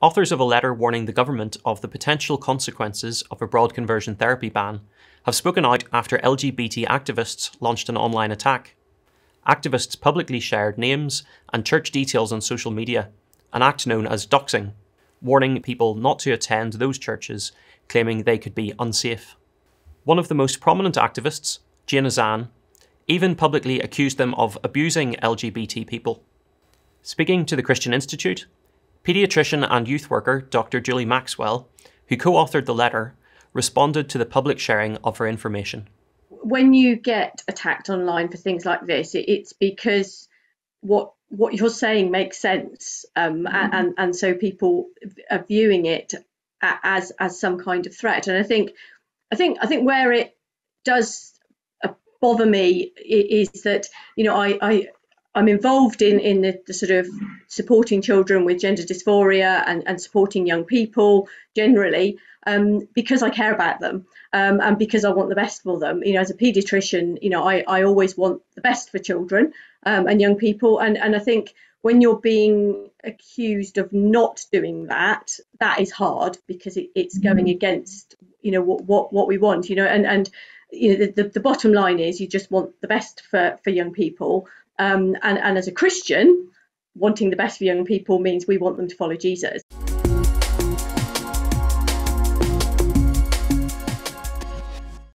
Authors of a letter warning the government of the potential consequences of a broad conversion therapy ban have spoken out after LGBT activists launched an online attack. Activists publicly shared names and church details on social media, an act known as doxing, warning people not to attend those churches, claiming they could be unsafe. One of the most prominent activists, Gina Zahn, even publicly accused them of abusing LGBT people. Speaking to the Christian Institute, pediatrician and youth worker Dr. Julie Maxwell, who co-authored the letter, responded to the public sharing of her information. When you get attacked online for things like this, it's because what you're saying makes sense, and so people are viewing it as some kind of threat. And I think where it does bother me is that, you know, I'm involved in the sort of supporting children with gender dysphoria and supporting young people generally, because I care about them, and because I want the best for them. You know, as a paediatrician, you know, I always want the best for children and young people. And I think when you're being accused of not doing that, that is hard, because it's going against, you know, what we want, you know, and you know, the bottom line is you just want the best for young people. And as a Christian, wanting the best for young people means we want them to follow Jesus.